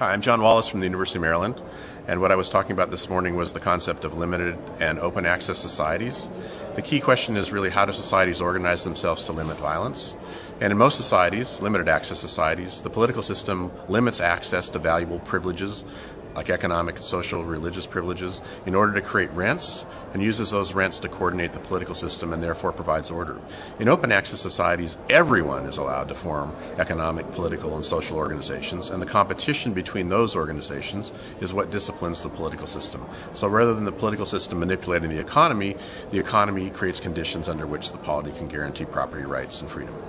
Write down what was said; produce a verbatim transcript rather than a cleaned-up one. Hi, I'm John Wallis from the University of Maryland, and what I was talking about this morning was the concept of limited and open access societies. The key question is really, how do societies organize themselves to limit violence? And in most societies, limited access societies, the political system limits access to valuable privileges like economic, social, religious privileges in order to create rents, and uses those rents to coordinate the political system and therefore provides order. In open access societies, everyone is allowed to form economic, political, and social organizations, and the competition between those organizations is what disciplines the political system. So rather than the political system manipulating the economy, the economy creates conditions under which the polity can guarantee property rights and freedom.